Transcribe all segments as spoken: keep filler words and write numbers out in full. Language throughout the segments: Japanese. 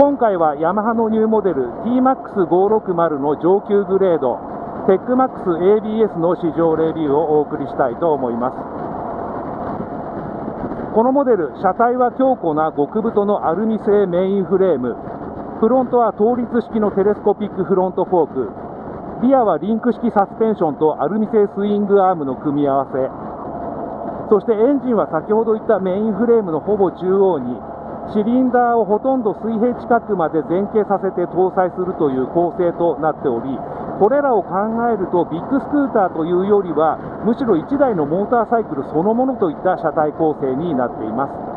今回はヤマハのニューモデル ティーマックスごひゃくろくじゅう の上級グレード テック マックス エービーエス の試乗レビューをお送りしたいと思います。このモデル、車体は強固な極太のアルミ製メインフレーム、フロントは倒立式のテレスコピックフロントフォーク、リアはリンク式サスペンションとアルミ製スイングアームの組み合わせ、そしてエンジンは先ほど言ったメインフレームのほぼ中央にシリンダーをほとんど水平近くまで前傾させて搭載するという構成となっており、これらを考えるとビッグスクーターというよりはむしろいちだいのモーターサイクルそのものといった車体構成になっています。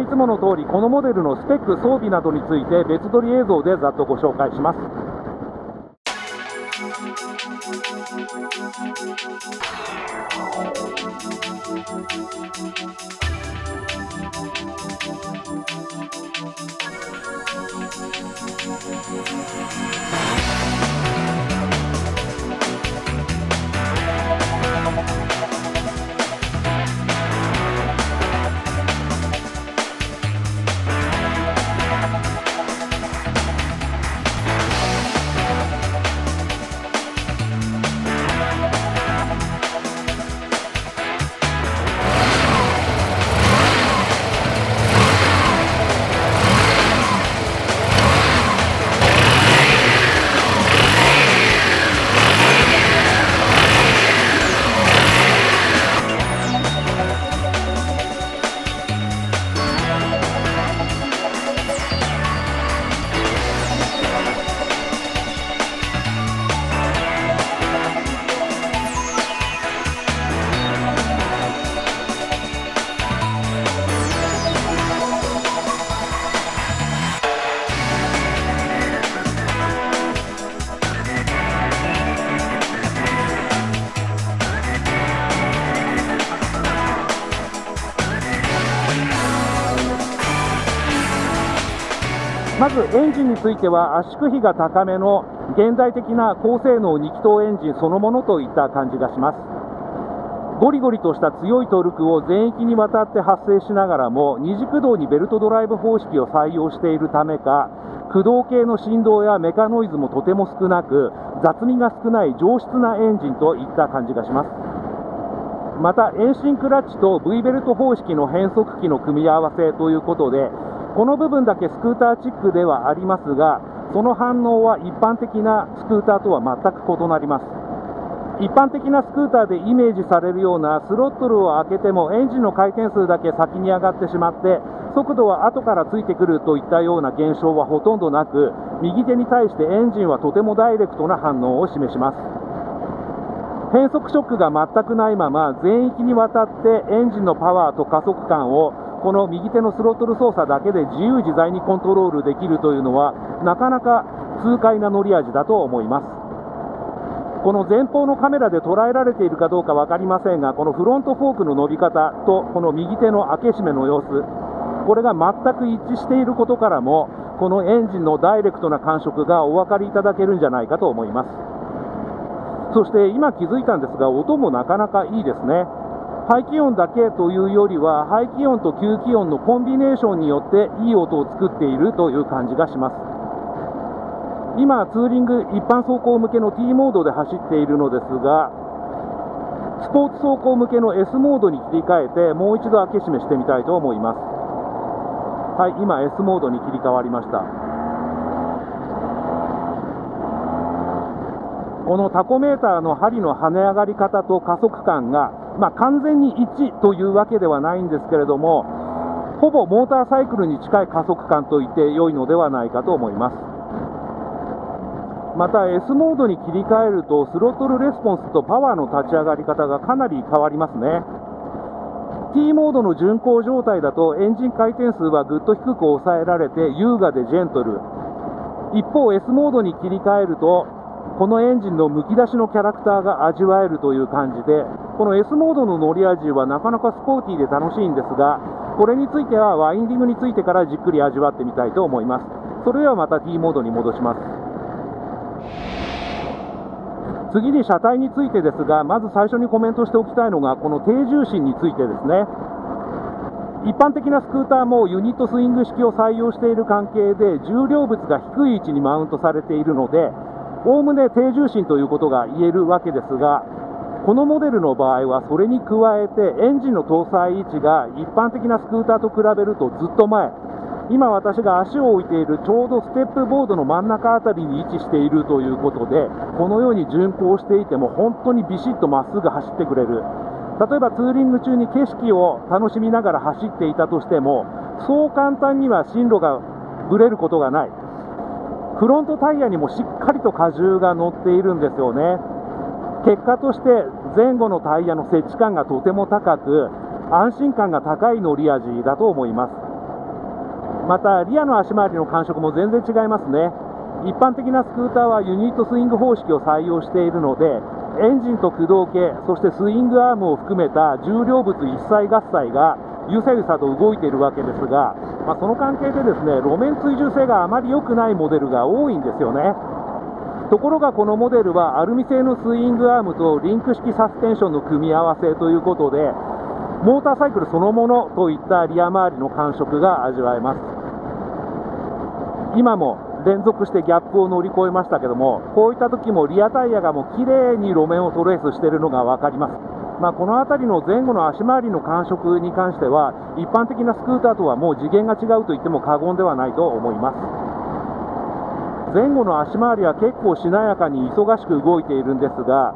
いつもの通り、このモデルのスペック、装備などについて別撮り映像でざっとご紹介します。まずエンジンについては圧縮比が高めの現代的な高性能に気筒エンジンそのものといった感じがします。ゴリゴリとした強いトルクを全域にわたって発生しながらも二軸動にベルトドライブ方式を採用しているためか、駆動系の振動やメカノイズもとても少なく、雑味が少ない上質なエンジンといった感じがします。また遠心クラッチと V ベルト方式の変速機の組み合わせということで、この部分だけスクーターチックではありますが、その反応は一般的なスクーターとは全く異なります。一般的なスクーターでイメージされるようなスロットルを開けてもエンジンの回転数だけ先に上がってしまって速度は後からついてくるといったような現象はほとんどなく、右手に対してエンジンはとてもダイレクトな反応を示します。変速ショックが全くないまま全域にわたってエンジンのパワーと加速感をこの右手のスロットル操作だけで自由自在にコントロールできるというのはなかなか痛快な乗り味だと思います。この前方のカメラで捉えられているかどうか分かりませんが、このフロントフォークの伸び方とこの右手の開け閉めの様子、これが全く一致していることからもこのエンジンのダイレクトな感触がお分かりいただけるんじゃないかと思います。そして今気づいたんですが、音もなかなかいいですね。排気音だけというよりは排気音と吸気音のコンビネーションによっていい音を作っているという感じがします。今ツーリング一般走行向けの T モードで走っているのですが、スポーツ走行向けの S モードに切り替えてもう一度開け閉めしてみたいと思います。はい、今 S モードに切り替わりました。このタコメーターの針の跳ね上がり方と加速感が、まあ、完全にいちというわけではないんですけれども、ほぼモーターサイクルに近い加速感と言って良いのではないかと思います。また S モードに切り替えるとスロットルレスポンスとパワーの立ち上がり方がかなり変わりますね。 T モードの巡航状態だとエンジン回転数はぐっと低く抑えられて優雅でジェントル、一方 S モードに切り替えるとこのエンジンのむき出しのキャラクターが味わえるという感じで、この S モードの乗り味はなかなかスポーティーで楽しいんですが、これについてはワインディングについてからじっくり味わってみたいと思います。それではまた T モードに戻します。次に車体についてですが、まず最初にコメントしておきたいのがこの低重心についてですね。一般的なスクーターもユニットスイング式を採用している関係で重量物が低い位置にマウントされているので、おおむね低重心ということが言えるわけですが、このモデルの場合はそれに加えてエンジンの搭載位置が一般的なスクーターと比べるとずっと前、今私が足を置いているちょうどステップボードの真ん中あたりに位置しているということで、このように巡航していても本当にビシッとまっすぐ走ってくれる。例えばツーリング中に景色を楽しみながら走っていたとしても、そう簡単には進路がぶれることがない。フロントタイヤにもしっかりと荷重が乗っているんですよね。結果として前後のタイヤの接地感がとても高く、安心感が高い乗り味だと思います。またリアの足回りの感触も全然違いますね。一般的なスクーターはユニットスイング方式を採用しているので、エンジンと駆動系、そしてスイングアームを含めた重量物一切合切がゆさゆさと動いているわけですが、まあ、その関係でですね、路面追従性があまり良くないモデルが多いんですよね。ところがこのモデルはアルミ製のスイングアームとリンク式サスペンションの組み合わせということで、モーターサイクルそのものといったリア周りの感触が味わえます。今も連続してギャップを乗り越えましたけども、こういった時もリアタイヤがもう綺麗に路面をトレースしているのが分かります。まあ、この辺りの前後の足回りの感触に関しては一般的なスクーターとはもう次元が違うと言っても過言ではないと思います。前後の足回りは結構しなやかに忙しく動いているんですが、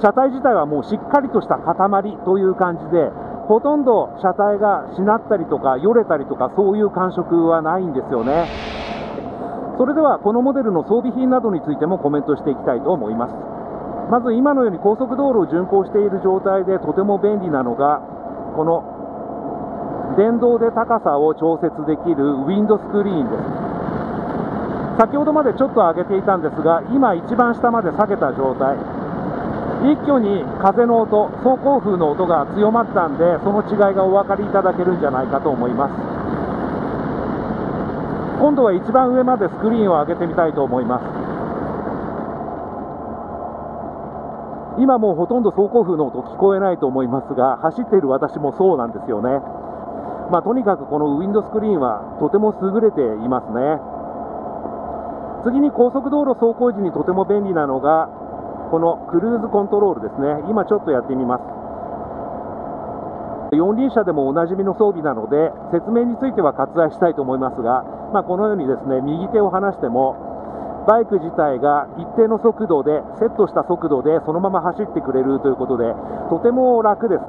車体自体はもうしっかりとした塊という感じで、ほとんど車体がしなったりとかよれたりとかそういう感触はないんですよね。それではこのモデルの装備品などについてもコメントしていきたいと思います。まず今のように高速道路を巡航している状態でとても便利なのが、この電動で高さを調節できるウィンドスクリーンです。先ほどまでちょっと上げていたんですが、今一番下まで下げた状態、一挙に風の音、走行風の音が強まったんで、その違いがお分かりいただけるんじゃないかと思います。今度は一番上までスクリーンを上げてみたいと思います。今もうほとんど走行風の音聞こえないと思いますが、走っている私もそうなんですよね。まあ、とにかくこのウィンドスクリーンはとても優れていますね。次に高速道路走行時にとても便利なのがこのクルーズコントロールですね。今ちょっとやってみます。四輪車でもおなじみの装備なので説明については割愛したいと思いますが、まあ、このようにですね、右手を離してもバイク自体が一定の速度で、セットした速度でそのまま走ってくれるということでとても楽です。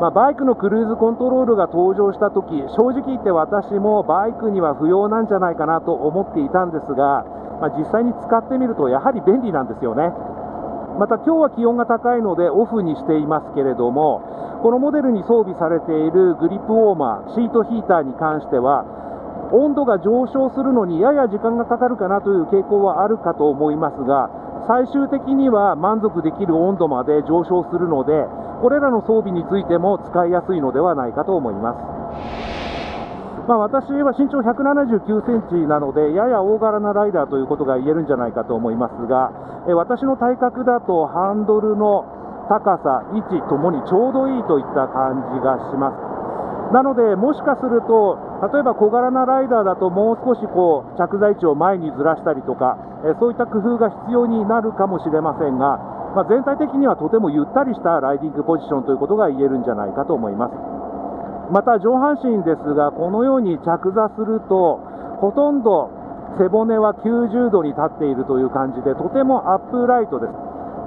まあ、バイクのクルーズコントロールが登場したとき、正直言って私もバイクには不要なんじゃないかなと思っていたんですが、まあ、実際に使ってみるとやはり便利なんですよね。また今日は気温が高いのでオフにしていますけれども、このモデルに装備されているグリップウォーマー、シートヒーターに関しては温度が上昇するのにやや時間がかかるかなという傾向はあるかと思いますが、最終的には満足できる温度まで上昇するので、これらの装備についても使いやすいのではないかと思います。まあ、私は身長ひゃくななじゅうきゅうセンチなのでやや大柄なライダーということが言えるんじゃないかと思いますが、え私の体格だとハンドルの高さ、位置ともにちょうどいいといった感じがします。なのでもしかすると例えば小柄なライダーだともう少しこう着座位置を前にずらしたりとか、えそういった工夫が必要になるかもしれませんが、まあ、全体的にはとてもゆったりしたライディングポジションということが言えるんじゃないかと思います。また上半身ですが、このように着座するとほとんど背骨はきゅうじゅうどに立っているという感じでとてもアップライトです。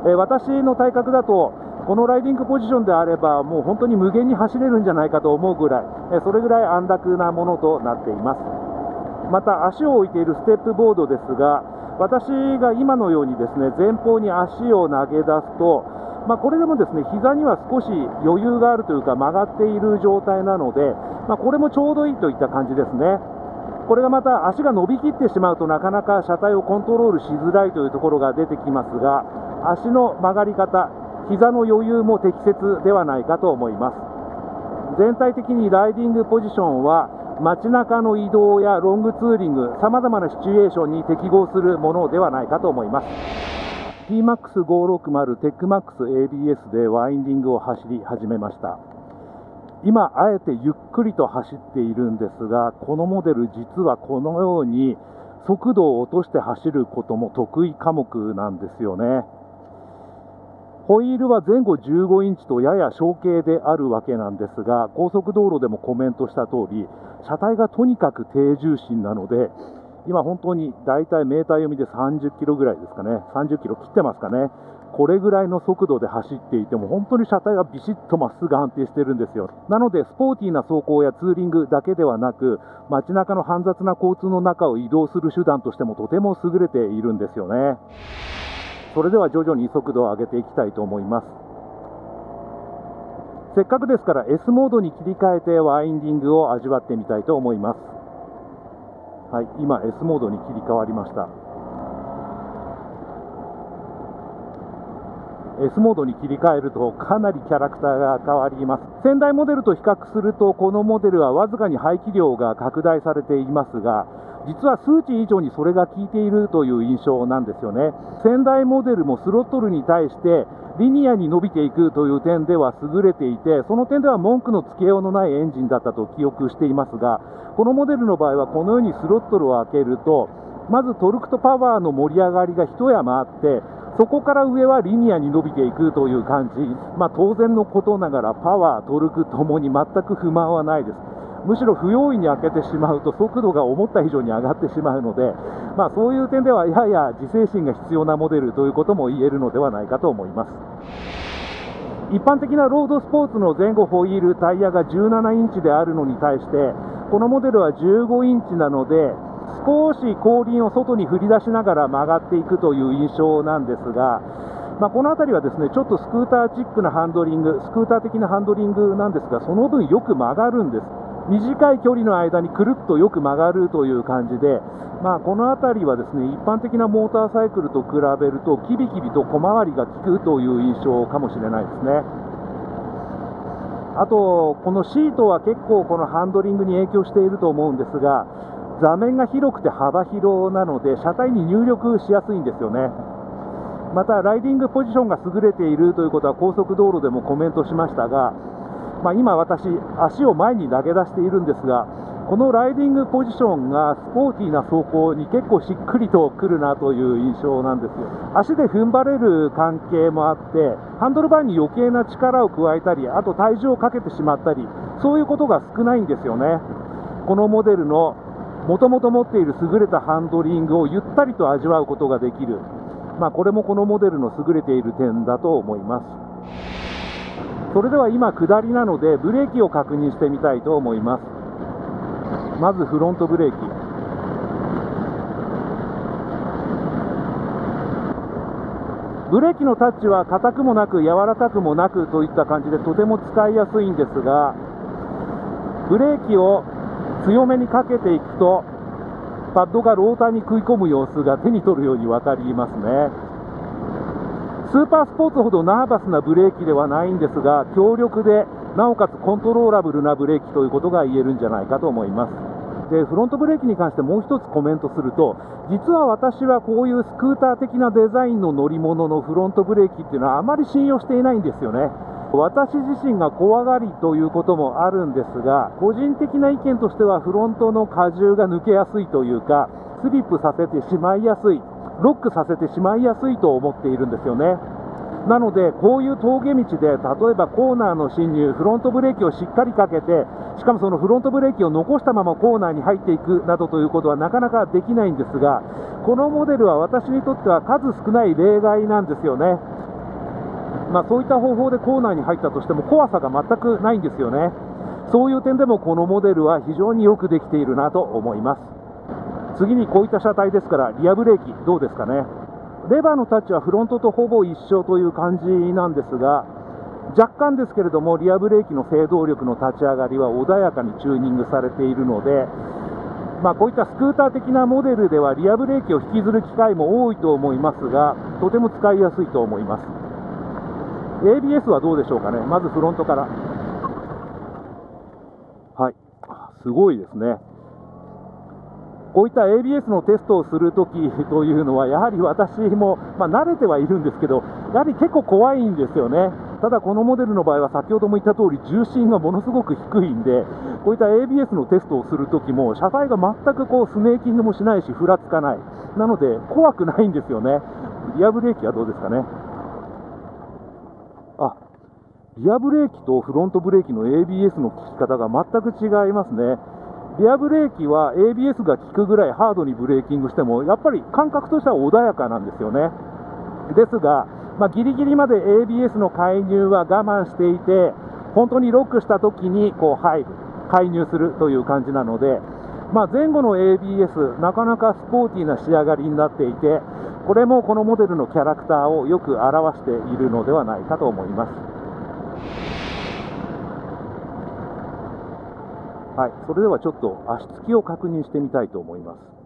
えー、私の体格だとこのライディングポジションであればもう本当に無限に走れるんじゃないかと思うぐらい、えー、それぐらい安楽なものとなっています。また足を置いているステップボードですが、私が今のようにですね前方に足を投げ出すと、まあ、これでもですね膝には少し余裕があるというか曲がっている状態なので、まあ、これもちょうどいいといった感じですね。これがまた足が伸びきってしまうとなかなか車体をコントロールしづらいというところが出てきますが、足の曲がり方、膝の余裕も適切ではないかと思います。全体的にライディングポジションは街中の移動やロングツーリング、さまざまなシチュエーションに適合するものではないかと思います。 ティーマックスごひゃくろくじゅう テック マックス エービーエス でワインディングを走り始めました。今あえてゆっくりと走っているんですが、このモデル実はこのように速度を落として走ることも得意科目なんですよね。ホイールは前後じゅうごインチとやや小径であるわけなんですが、高速道路でもコメントした通り車体がとにかく低重心なので、今本当にだいたいメーター読みでさんじゅっキロぐらいですかね、さんじゅっキロ切ってますかね。これぐらいの速度で走っていても本当に車体がビシッとまっすぐ安定しているんですよ。なのでスポーティーな走行やツーリングだけではなく、街中の煩雑な交通の中を移動する手段としてもとても優れているんですよね。それでは徐々に速度を上げていきたいと思います。せっかくですから エス モードに切り替えてワインディングを味わってみたいと思います。はい、今 エス モードに切り替わりました。 エス モードに切り替えるとかなりキャラクターが変わります。先代モデルと比較するとこのモデルはわずかに排気量が拡大されていますが、実は数値以上にそれが効いているという印象なんですよね。先代モデルもスロットルに対してリニアに伸びていくという点では優れていて、その点では文句のつけようのないエンジンだったと記憶していますが、このモデルの場合はこのようにスロットルを開けるとまずトルクとパワーの盛り上がりが一山あって、そこから上はリニアに伸びていくという感じ、まあ、当然のことながらパワー、トルクともに全く不満はないです。むしろ不用意に開けてしまうと速度が思った以上に上がってしまうので、まあ、そういう点ではやや自制心が必要なモデルということも言えるのではないかと思います。一般的なロードスポーツの前後ホイール、タイヤがじゅうななインチであるのに対してこのモデルはじゅうごインチなので、少し後輪を外に振り出しながら曲がっていくという印象なんですが、まあ、この辺りはですねちょっとスクーターチックなハンドリング、スクーター的なハンドリングなんですが、その分よく曲がるんです。短い距離の間にくるっとよく曲がるという感じで、まあ、この辺りはですね一般的なモーターサイクルと比べるとキビキビと小回りが利くという印象かもしれないですね。あとこのシートは結構このハンドリングに影響していると思うんですが、座面が広くて幅広なので車体に入力しやすいんですよね。またライディングポジションが優れているということは高速道路でもコメントしましたが、まあ、今、私、足を前に投げ出しているんですが、このライディングポジションがスポーティーな走行に結構しっくりとくるなという印象なんですよ。足で踏ん張れる関係もあって、ハンドルバーに余計な力を加えたり、あと体重をかけてしまったり、そういうことが少ないんですよね。このモデルのもともと持っている優れたハンドリングをゆったりと味わうことができる、まあ、これもこのモデルの優れている点だと思います。それでは今、下りなのでブレーキを確認してみたいと思います。まずフロントブレーキ、ブレーキのタッチは硬くもなく柔らかくもなくといった感じでとても使いやすいんですが、ブレーキを強めにかけていくとパッドがローターに食い込む様子が手に取るように分かりますね。スーパースポーツほどナーバスなブレーキではないんですが、強力でなおかつコントローラブルなブレーキということが言えるんじゃないかと思います。で、フロントブレーキに関してもう一つコメントすると、実は私はこういうスクーター的なデザインの乗り物のフロントブレーキっていうのはあまり信用していないんですよね。私自身が怖がりということもあるんですが、個人的な意見としてはフロントの荷重が抜けやすいというか、スリップさせてしまいやすい、ロックさせてしまいやすいと思っているんですよね。なのでこういう峠道で例えばコーナーの進入、フロントブレーキをしっかりかけて、しかもそのフロントブレーキを残したままコーナーに入っていくなどということはなかなかできないんですが、このモデルは私にとっては数少ない例外なんですよね。まあ、そういった方法で構内に入ったとしても怖さが全くないんですよね。そういう点でもこのモデルは非常によくできているなと思います。次にこういった車体ですから、リアブレーキどうですかね。レバーのタッチはフロントとほぼ一緒という感じなんですが、若干ですけれどもリアブレーキの制動力の立ち上がりは穏やかにチューニングされているので、まあ、こういったスクーター的なモデルではリアブレーキを引きずる機会も多いと思いますが、とても使いやすいと思います。 エービーエス はどうでしょうかね。まずフロントから、はい、すごいですね。こういった エービーエス のテストをするときというのは、やはり私も、まあ、慣れてはいるんですけど、やはり結構怖いんですよね。ただこのモデルの場合は先ほども言った通り重心がものすごく低いんで、こういった エービーエス のテストをするときも車体が全くこうスネーキングもしないしふらつかない、なので怖くないんですよね。リアブレーキはどうですかね。あ、リアブレーキとフロントブレーキの エービーエス の効き方が全く違いますね。リアブレーキは エービーエス が効くぐらいハードにブレーキングしてもやっぱり感覚としては穏やかなんですよね。ですが、まあ、ギリギリまで エービーエス の介入は我慢していて、本当にロックしたときにこう入る、介入するという感じなので、まあ、前後の エービーエス、なかなかスポーティーな仕上がりになっていて、これもこのモデルのキャラクターをよく表しているのではないかと思います。はい、それではちょっと足つきを確認してみたいと思います。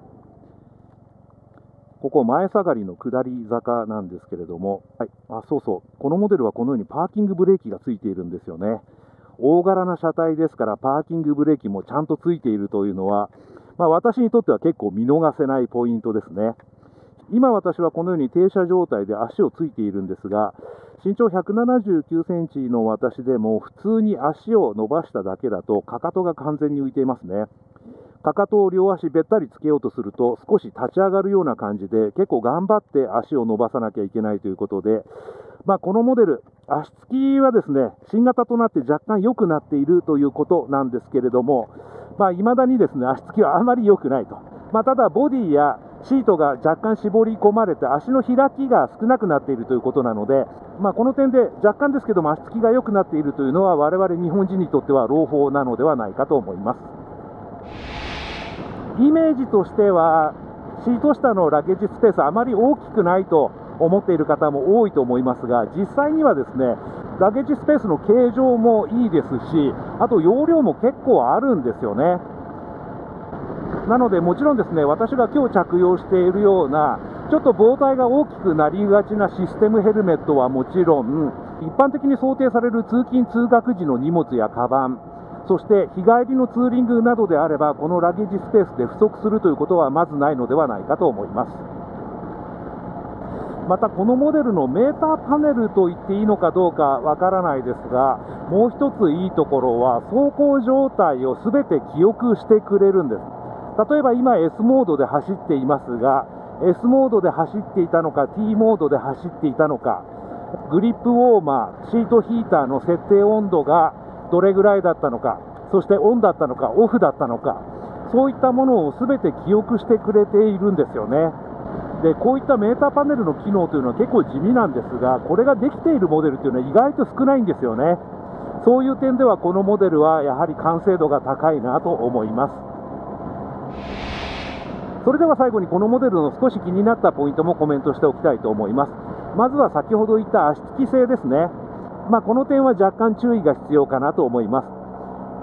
ここ前下がりの下り坂なんですけれども、はい、あ、そうそう、このモデルはこのようにパーキングブレーキがついているんですよね。大柄な車体ですからパーキングブレーキもちゃんとついているというのは、まあ、私にとっては結構見逃せないポイントですね。今私はこのように停車状態で足をついているんですが、身長ひゃくななじゅうきゅうセンチの私でも普通に足を伸ばしただけだとかかとが完全に浮いていますね。かかとを両足べったりつけようとすると少し立ち上がるような感じで、結構頑張って足を伸ばさなきゃいけないということで、まあ、このモデル、足つきはですね、新型となって若干良くなっているということなんですけれども、まあ、未だにですね、足つきはあまり良くないと。まあ、ただボディやシートが若干絞り込まれて足の開きが少なくなっているということなので、まあ、この点で若干ですけども足つきが良くなっているというのは我々日本人にとっては朗報なのではないかと思います。イメージとしてはシート下のラゲージスペースあまり大きくないと思っている方も多いと思いますが、実際にはですねラゲージスペースの形状もいいですし、あと容量も結構あるんですよね。なのでもちろんですね、私が今日着用しているようなちょっと棒体が大きくなりがちなシステムヘルメットはもちろん、一般的に想定される通勤通学時の荷物やカバン、そして日帰りのツーリングなどであればこのラゲージスペースで不足するということはまずないのではないかと思います。またこのモデルのメーターパネルと言っていいのかどうかわからないですが、もう一ついいところは走行状態をすべて記憶してくれるんです。例えば今 S モードで走っていますが、 S モードで走っていたのか T モードで走っていたのか、グリップウォーマー、シートヒーターの設定温度がどれぐらいだったのか、そしてオンだったのかオフだったのか、そういったものをすべて記憶してくれているんですよね。でこういったメーターパネルの機能というのは結構地味なんですが、これができているモデルというのは意外と少ないんですよね。そういう点ではこのモデルはやはり完成度が高いなと思います。それでは最後にこのモデルの少し気になったポイントもコメントしておきたいと思います。まずは先ほど言った足つき性ですね。まあ、この点は若干注意が必要かなと思います。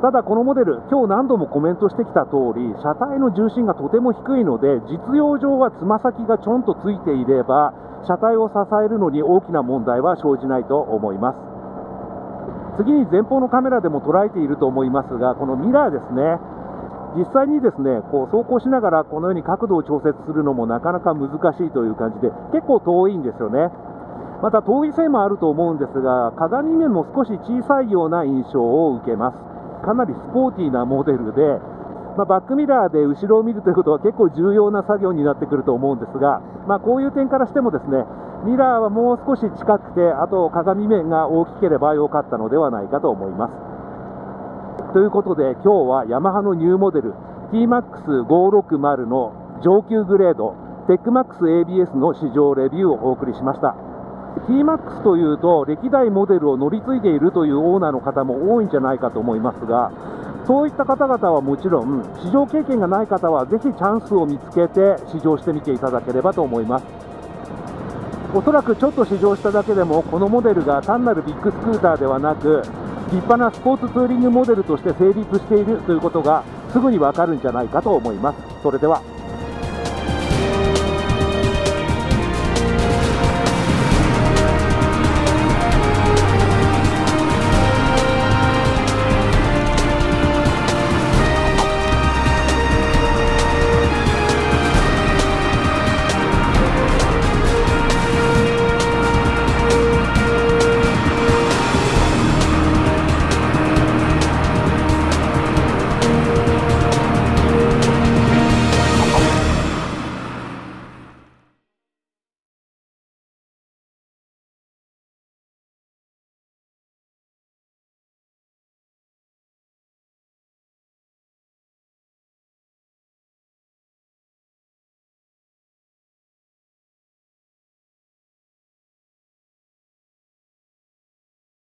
ただこのモデル、今日何度もコメントしてきた通り、車体の重心がとても低いので、実用上はつま先がちょんとついていれば、車体を支えるのに大きな問題は生じないと思います。次に前方のカメラでも捉えていると思いますが、このミラーですね。実際にですね、こう走行しながらこのように角度を調節するのもなかなか難しいという感じで、結構遠いんですよね。また遠いせいもあると思うんですが、鏡面も少し小さいような印象を受けます。かなりスポーティーなモデルで、まあ、バックミラーで後ろを見るということは結構重要な作業になってくると思うんですが、まあ、こういう点からしてもですね、ミラーはもう少し近くて、あと鏡面が大きければよかったのではないかと思います。ということで今日はヤマハのニューモデル ティーマックスごひゃくろくじゅう の上級グレードテックマックス エービーエス の試乗レビューをお送りしました。ティーマックス というと歴代モデルを乗り継いでいるというオーナーの方も多いんじゃないかと思いますが、そういった方々はもちろん試乗経験がない方はぜひチャンスを見つけて試乗してみていただければと思います。おそらくちょっと試乗しただけでもこのモデルが単なるビッグスクーターではなく立派なスポーツツーリングモデルとして成立しているということがすぐにわかるんじゃないかと思います。それでは。